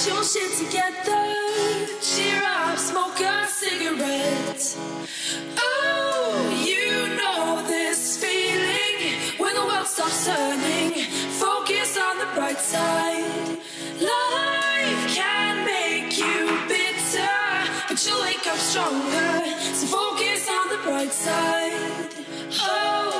Get your shit together, cheer up, smoke a cigarette. Oh, you know this feeling when the world stops turning. Focus on the bright side. Life can make you bitter, but you'll wake up stronger, so focus on the bright side. Oh,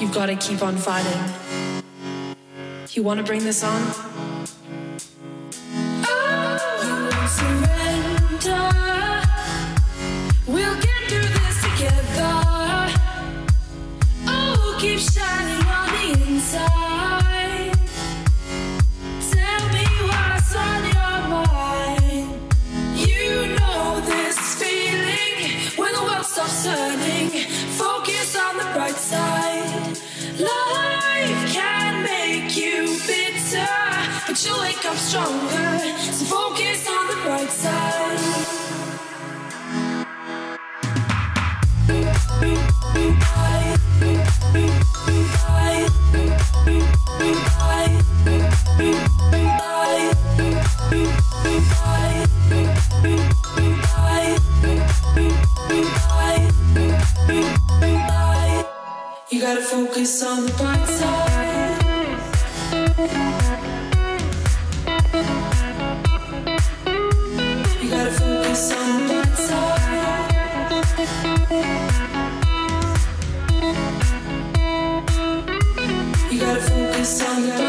you've got to keep on fighting. You want to bring this on? Oh, surrender. We'll get through this together. Oh, keep shining on the inside. Tell me what's on your mind. You know this feeling when the world stops turning. Focus on the bright side. Life can make you bitter, but you'll wake up stronger, so focus on the bright side. You gotta focus on the bright side. You gotta focus on the bright side. You gotta focus on that.